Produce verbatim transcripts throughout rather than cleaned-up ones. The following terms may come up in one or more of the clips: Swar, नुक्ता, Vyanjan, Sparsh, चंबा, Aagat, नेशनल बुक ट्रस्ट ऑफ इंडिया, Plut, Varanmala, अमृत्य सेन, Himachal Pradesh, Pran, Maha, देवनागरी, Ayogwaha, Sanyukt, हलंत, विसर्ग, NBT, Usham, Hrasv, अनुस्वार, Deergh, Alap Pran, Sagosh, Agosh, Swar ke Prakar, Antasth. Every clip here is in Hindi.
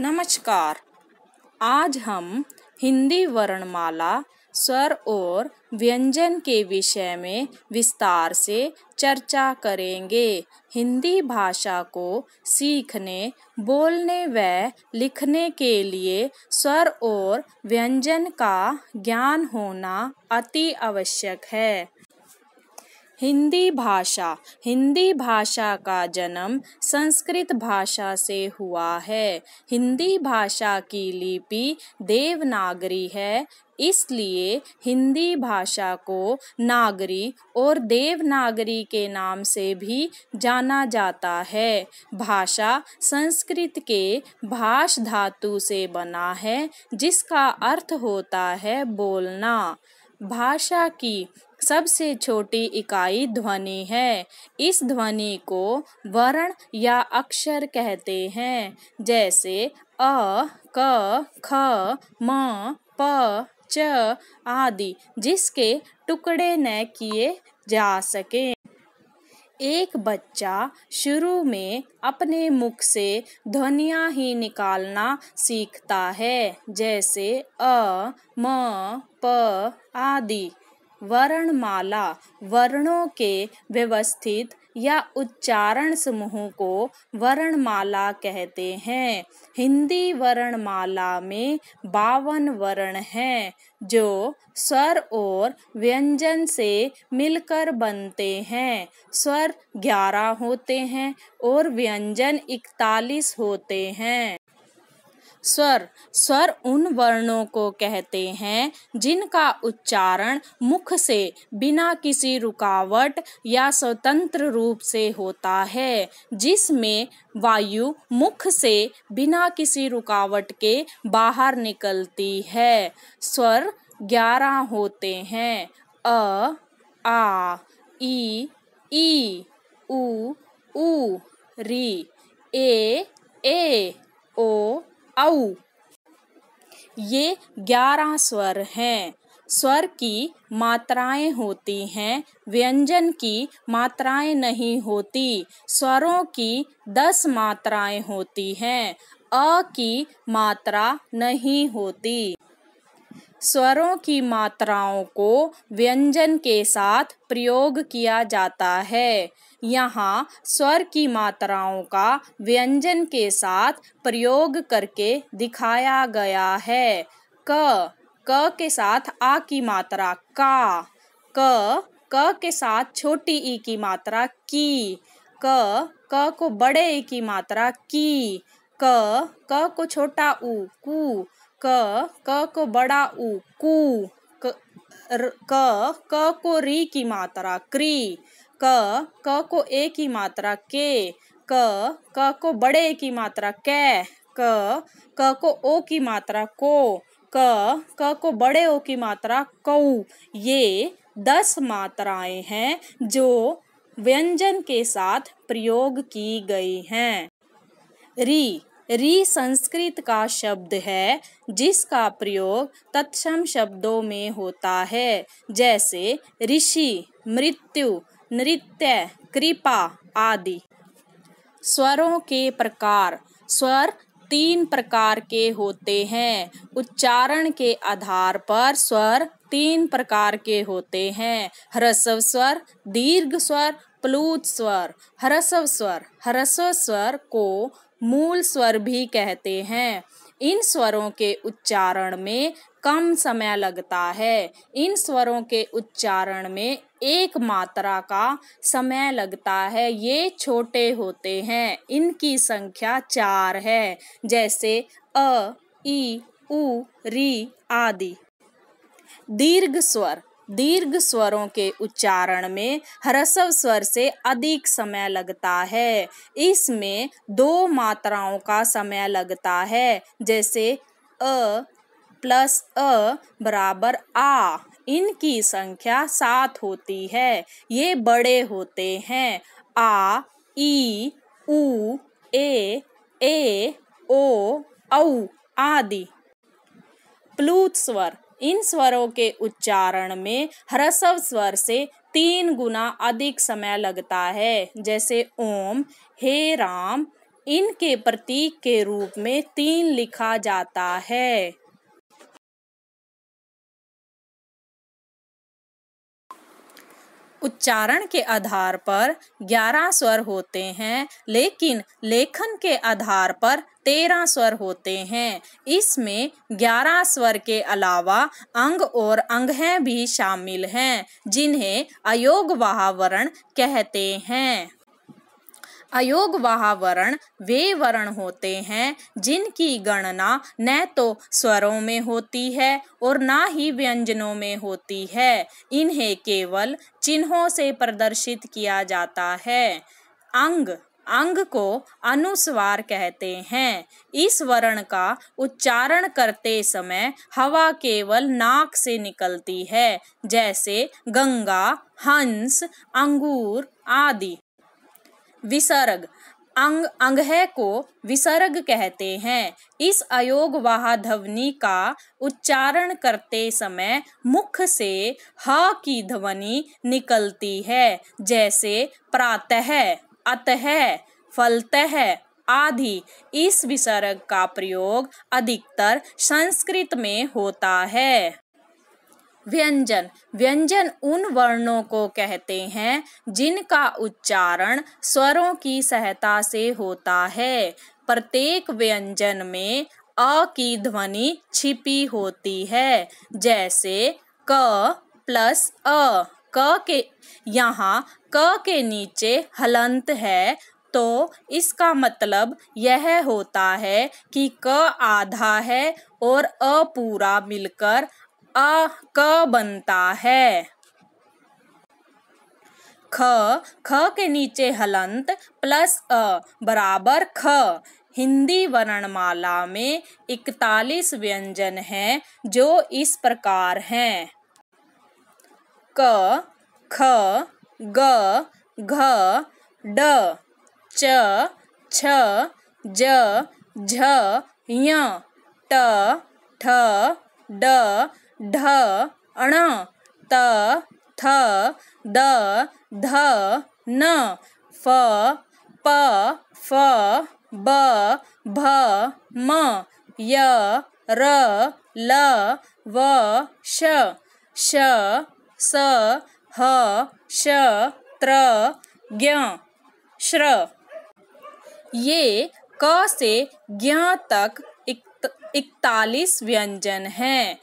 नमस्कार। आज हम हिंदी वर्णमाला, स्वर और व्यंजन के विषय में विस्तार से चर्चा करेंगे। हिंदी भाषा को सीखने, बोलने व लिखने के लिए स्वर और व्यंजन का ज्ञान होना अति आवश्यक है। हिंदी भाषा हिंदी भाषा का जन्म संस्कृत भाषा से हुआ है। हिंदी भाषा की लिपि देवनागरी है, इसलिए हिंदी भाषा को नागरी और देवनागरी के नाम से भी जाना जाता है। भाषा संस्कृत के भाष धातु से बना है, जिसका अर्थ होता है बोलना। भाषा की सबसे छोटी इकाई ध्वनि है। इस ध्वनि को वर्ण या अक्षर कहते हैं, जैसे अ, क, ख, म, प, च आदि, जिसके टुकड़े न किए जा सकें। एक बच्चा शुरू में अपने मुख से ध्वनियाँ ही निकालना सीखता है, जैसे अ, म, प आदि। वर्णमाला वर्णों के व्यवस्थित या उच्चारण समूह को वर्णमाला कहते हैं। हिंदी वर्णमाला में बावन वर्ण हैं, जो स्वर और व्यंजन से मिलकर बनते हैं। स्वर ग्यारह होते हैं और व्यंजन इकतालीस होते हैं। स्वर स्वर उन वर्णों को कहते हैं जिनका उच्चारण मुख से बिना किसी रुकावट या स्वतंत्र रूप से होता है, जिसमें वायु मुख से बिना किसी रुकावट के बाहर निकलती है। स्वर ग्यारह होते हैं: अ, आ, ई, ई, उ, ऊ, री, ए, ए, ओ, औ। ये ग्यारह स्वर हैं। स्वर की मात्राएं होती हैं, व्यंजन की मात्राएं नहीं होती। स्वरों की दस मात्राएं होती हैं, अ की मात्रा नहीं होती। स्वरों की मात्राओं को व्यंजन के साथ प्रयोग किया जाता है। यहाँ स्वर की मात्राओं का व्यंजन के साथ प्रयोग करके दिखाया गया है। क क के साथ आ की मात्रा का, क क के साथ छोटी ई की मात्रा की, क क को बड़े ई की मात्रा की, क क को छोटा ऊ कू, क क को बड़ा उ कु, क र, क क को री की मात्रा क्री, क क को ए की मात्रा के, क क को बड़े ए की मात्रा कै, क क को ओ की मात्रा को, क क को बड़े ओ की मात्रा कौ। ये दस मात्राएं हैं जो व्यंजन के साथ प्रयोग की गई हैं। री री संस्कृत का शब्द है जिसका प्रयोग तत्सम शब्दों में होता है, जैसे ऋषि, मृत्यु, नृत्य, कृपा आदि। स्वरों के प्रकार। स्वर तीन प्रकार के होते हैं। उच्चारण के आधार पर स्वर तीन प्रकार के होते हैं: ह्रस्व स्वर, दीर्घ स्वर, प्लूत स्वर। ह्रस्व स्वर ह्रस्व स्वर को मूल स्वर भी कहते हैं। इन स्वरों के उच्चारण में कम समय लगता है। इन स्वरों के उच्चारण में एक मात्रा का समय लगता है। ये छोटे होते हैं। इनकी संख्या चार है, जैसे अ, ई, उ, री आदि। दीर्घ स्वर दीर्घ स्वरों के उच्चारण में ह्रस्व स्वर से अधिक समय लगता है। इसमें दो मात्राओं का समय लगता है, जैसे अ प्लस अ बराबर आ। इनकी संख्या सात होती है। ये बड़े होते हैं। आ, ई, ऊ, ए, ए, ओ, औ आदि। प्लूत स्वर इन स्वरों के उच्चारण में ह्रस्व स्वर से तीन गुना अधिक समय लगता है, जैसे ओम, हे राम, इनके प्रतीक के रूप में तीन लिखा जाता है। उच्चारण के आधार पर ग्यारह स्वर होते हैं, लेकिन लेखन के आधार पर तेरह स्वर होते हैं। इसमें ग्यारह स्वर के अलावा अंग और अंगहें भी शामिल हैं, जिन्हें अयोगवाह वर्ण कहते हैं। अयोगवाह वर्ण वे वर्ण होते हैं जिनकी गणना न तो स्वरों में होती है और न ही व्यंजनों में होती है। इन्हें केवल चिन्हों से प्रदर्शित किया जाता है। अंग अंग को अनुस्वार कहते हैं। इस वर्ण का उच्चारण करते समय हवा केवल नाक से निकलती है, जैसे गंगा, हंस, अंगूर आदि। विसर्ग अंग अंगह को विसर्ग कहते हैं। इस अयोगवाह ध्वनि का उच्चारण करते समय मुख से ह की ध्वनि निकलती है, जैसे प्रातः, अतः, फलतः आदि। इस विसर्ग का प्रयोग अधिकतर संस्कृत में होता है। व्यंजन व्यंजन उन वर्णों को कहते हैं जिनका उच्चारण स्वरों की सहायता से होता है। प्रत्येक व्यंजन में अ की ध्वनि छिपी होती है, जैसे क प्लस अ। क के यहाँ क के नीचे हलंत है, तो इसका मतलब यह होता है कि क आधा है और अ पूरा मिलकर अ क बनता है। ख ख के नीचे हलंत प्लस अ बराबर ख। हिंदी वर्णमाला में इकतालीस व्यंजन हैं जो इस प्रकार हैं: क, ख, ग, घ, ड, च, छ, ज, झ, ञ, ट, ठ, ड, ढ, अण, त, थ, द, ध, न, फ, प, फ, ब, भ, म, य, र, ल, व, श, श, स, ह, श, त्र, ज्ञ, श्र। ये क से ज्ञ तक इकतालीस व्यंजन हैं।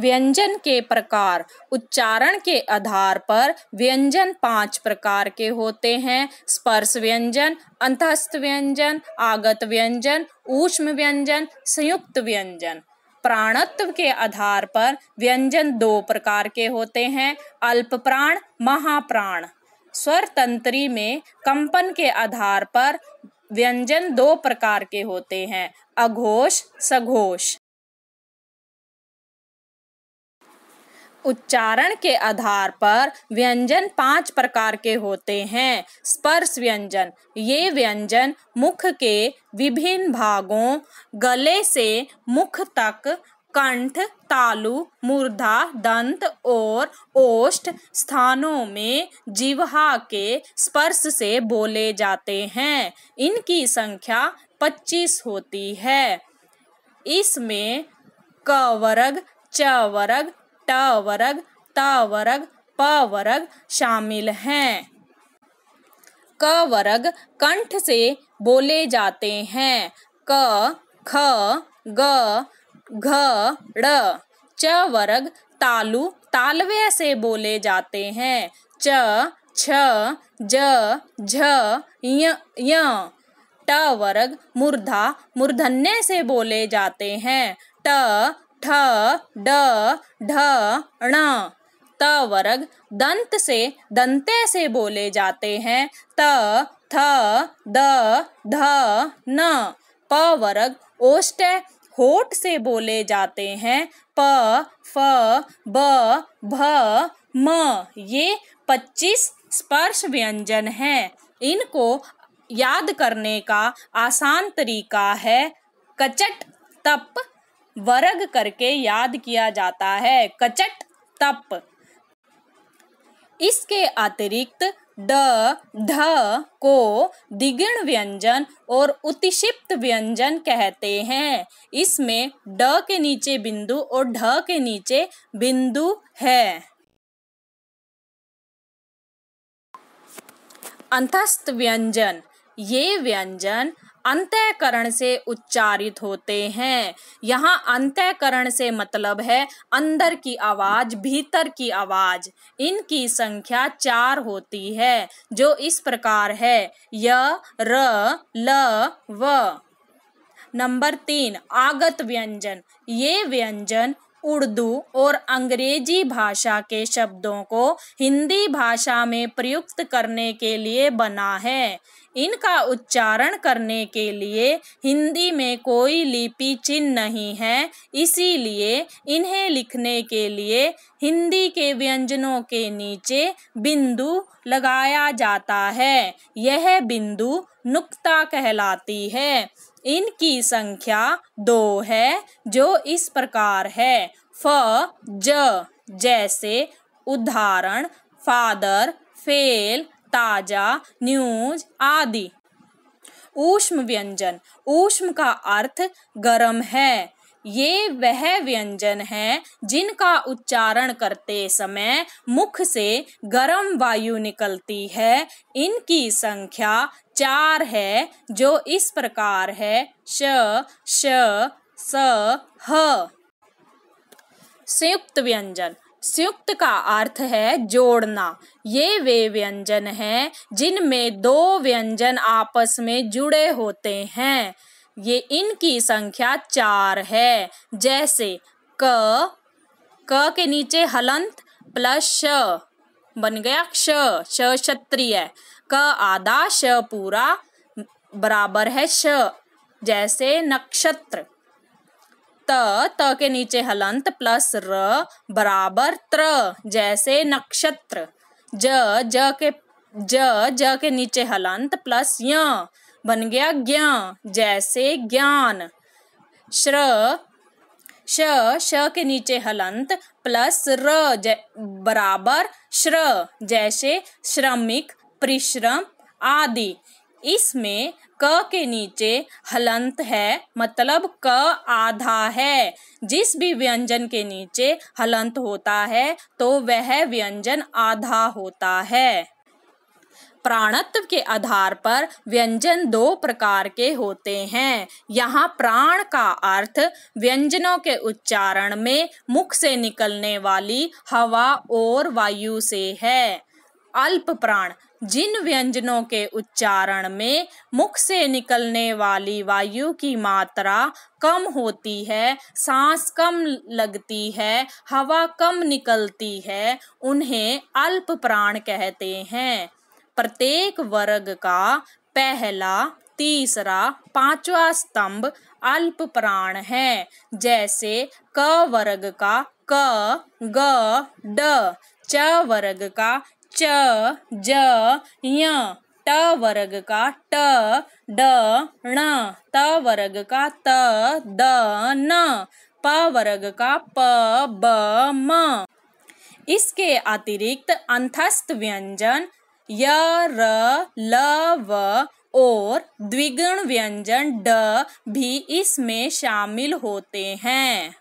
व्यंजन के प्रकार उच्चारण के आधार पर व्यंजन पांच प्रकार के होते हैं: स्पर्श व्यंजन, अंतस्थ व्यंजन, आगत व्यंजन, ऊष्म व्यंजन, संयुक्त व्यंजन। प्राणत्व के आधार पर व्यंजन दो प्रकार के होते हैं: अल्प प्राण, महाप्राण। स्वर तंत्री में कंपन के आधार पर व्यंजन दो प्रकार के होते हैं: अघोष, सघोष। उच्चारण के आधार पर व्यंजन पांच प्रकार के होते हैं: स्पर्श व्यंजन, ये व्यंजन मुख के विभिन्न भागों, गले से मुख तक, कंठ, तालु, मूर्धा, दंत और ओष्ठ स्थानों में जिह्वा के स्पर्श से बोले जाते हैं। इनकी संख्या पच्चीस होती है। इसमें क वर्ग, च वर्ग, ट वर्ग, त वर्ग, प वर्ग शामिल हैं। क वर्ग कंठ से बोले जाते हैं: क, ख, ग, घ, ड। च वर्ग तालु, तालव्य से बोले जाते हैं: च, छ, ज, झ, य, य। ट वर्ग मूर्धा, मूर्धन्य से बोले जाते हैं: ट, ठ, ड, ढ, ण। त वर्ग दंत से, दंते से बोले जाते हैं: त, थ, द, ध, न। प वर्ग ओष्ठ, होठ से बोले जाते हैं: प, फ, ब, भ, म। ये पच्चीस स्पर्श व्यंजन हैं। इनको याद करने का आसान तरीका है कचट तप वर्ग करके याद किया जाता है। कचट तप। इसके अतिरिक्त ड, ध को द्विगुण व्यंजन और उत्क्षिप्त व्यंजन कहते हैं। इसमें ड के नीचे बिंदु और ढ के नीचे बिंदु है। अंतस्थ व्यंजन, ये व्यंजन अंतःकरण से उच्चारित होते हैं। यहाँ अंतःकरण से मतलब है अंदर की आवाज, भीतर की आवाज। इनकी संख्या चार होती है जो इस प्रकार है य, र, ल, व। नंबर तीन, आगत व्यंजन। ये व्यंजन उर्दू और अंग्रेजी भाषा के शब्दों को हिंदी भाषा में प्रयुक्त करने के लिए बना है। इनका उच्चारण करने के लिए हिंदी में कोई लिपि चिन्ह नहीं है, इसीलिए इन्हें लिखने के लिए हिंदी के व्यंजनों के नीचे बिंदु लगाया जाता है। यह बिंदु नुक्ता कहलाती है। इनकी संख्या दो है जो इस प्रकार है फ, ज। जैसे उदाहरण फादर, फेल, ताजा, न्यूज आदि। ऊष्म व्यंजन, ऊष्म का अर्थ गरम है। ये वह व्यंजन हैं जिनका उच्चारण करते समय मुख से गर्म वायु निकलती है। इनकी संख्या चार है जो इस प्रकार है श, श, स, ह। संयुक्त व्यंजन, संयुक्त का अर्थ है जोड़ना। ये वे व्यंजन हैं जिनमें दो व्यंजन आपस में जुड़े होते हैं। ये इनकी संख्या चार है। जैसे क, क के नीचे हलंत प्लस श बन गया क्ष, श क्षत्रिय। क आधा श पूरा बराबर है श। जैसे नक्षत्र। त, त के नीचे हलंत प्लस र बराबर त्र। जैसे नक्षत्र। ज, ज के ज, ज के नीचे हलंत प्लस य बन गया ज्ञ। जैसे ज्ञान। श्र, श, श के नीचे हलंत प्लस र बराबर श्र। जैसे श्रमिक, परिश्रम आदि। इसमें क के नीचे हलंत है मतलब क आधा है। जिस भी व्यंजन के नीचे हलंत होता है तो वह व्यंजन आधा होता है। प्राणत्व के आधार पर व्यंजन दो प्रकार के होते हैं। यहाँ प्राण का अर्थ व्यंजनों के उच्चारण में मुख से निकलने वाली हवा और वायु से है। अल्प प्राण, जिन व्यंजनों के उच्चारण में मुख से निकलने वाली वायु की मात्रा कम होती है, सांस कम लगती है, हवा कम निकलती है, उन्हें अल्प प्राण कहते हैं। प्रत्येक वर्ग का पहला, तीसरा, पांचवा स्तंभ अल्प प्राण है। जैसे क वर्ग का क, ग, ड। च वर्ग का च, ज, य। ट वर्ग का ट, ड, ण। त वर्ग का त, द, न। प वर्ग का प, ब, म। इसके अतिरिक्त अंतस्थ व्यंजन य, र, ल, व और द्विगुण व्यंजन ड भी इसमें शामिल होते हैं।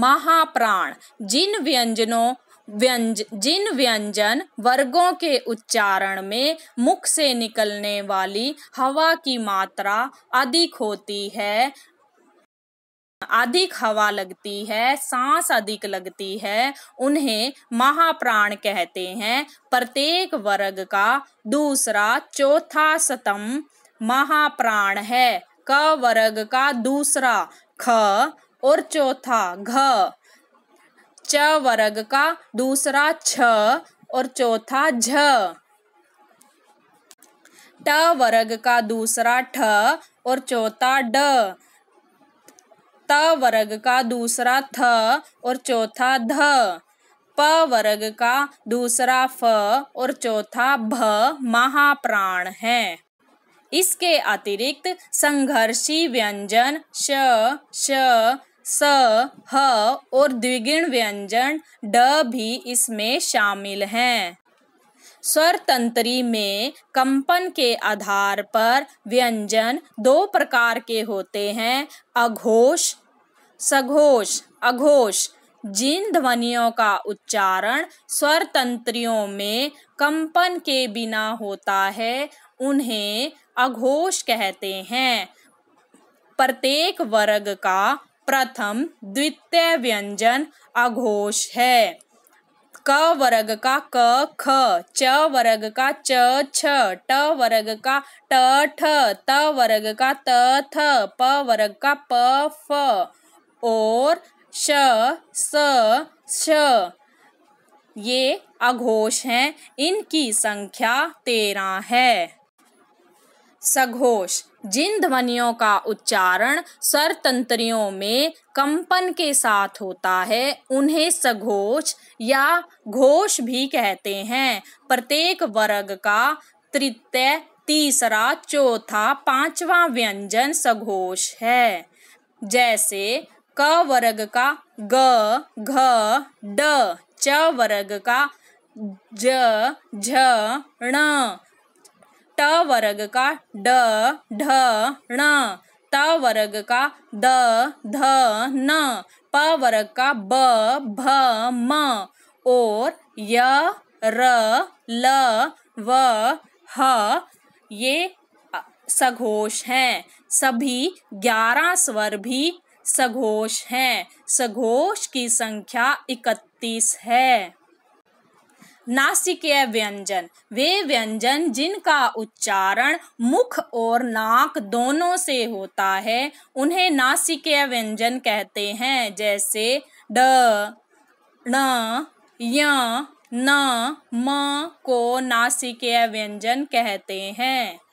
महाप्राण, जिन व्यंजनों व्यंज जिन व्यंजन वर्गों के उच्चारण में मुख से निकलने वाली हवा की मात्रा अधिक होती है, अधिक हवा लगती है, सांस अधिक लगती है, उन्हें महाप्राण कहते हैं। प्रत्येक वर्ग का दूसरा, चौथा स्तंभ महाप्राण है। क वर्ग का दूसरा ख और चौथा घ। च वर्ग का दूसरा छ और चौथा झ। ट वर्ग का दूसरा ठ और चौथा ड। त वर्ग का दूसरा थ और चौथा ध। प वर्ग का दूसरा फ और चौथा भ महाप्राण है। इसके अतिरिक्त संघर्षी व्यंजन श, श, स, ह और द्विगुण व्यंजन ड भी इसमें शामिल हैं। स्वरतंत्री में कंपन के आधार पर व्यंजन दो प्रकार के होते हैं, अघोष सघोष। अघोष जिन ध्वनियों का उच्चारण स्वरतंत्रियों में कंपन के बिना होता है उन्हें अघोष कहते हैं। प्रत्येक वर्ग का प्रथम द्वितीय व्यंजन अघोष है। क वर्ग का क ख, च वर्ग का च छ, ट वर्ग का ट ठ, त वर्ग का त थ, प वर्ग का प फ और श स श। ये अघोष हैं। इनकी संख्या तेरह है। सघोष जिन ध्वनियों का उच्चारण स्वरतंत्रियों में कंपन के साथ होता है उन्हें सघोष या घोष भी कहते हैं। प्रत्येक वर्ग का तृतीय, तीसरा, चौथा, पांचवा व्यंजन सघोष है। जैसे क वर्ग का ग घ ड, च वर्ग का ज झ ण, ट वर्ग का ड ढ ण, त वर्ग का द ध न, प वर्ग का ब भ म और य र ल व ह। ये सघोष हैं। सभी ग्यारह स्वर भी सघोष हैं। सघोष की संख्या इकतीस है। नासिकीय व्यंजन वे व्यंजन जिनका उच्चारण मुख और नाक दोनों से होता है उन्हें नासिकीय व्यंजन कहते हैं। जैसे ड ण य न म को नासिकीय व्यंजन कहते हैं।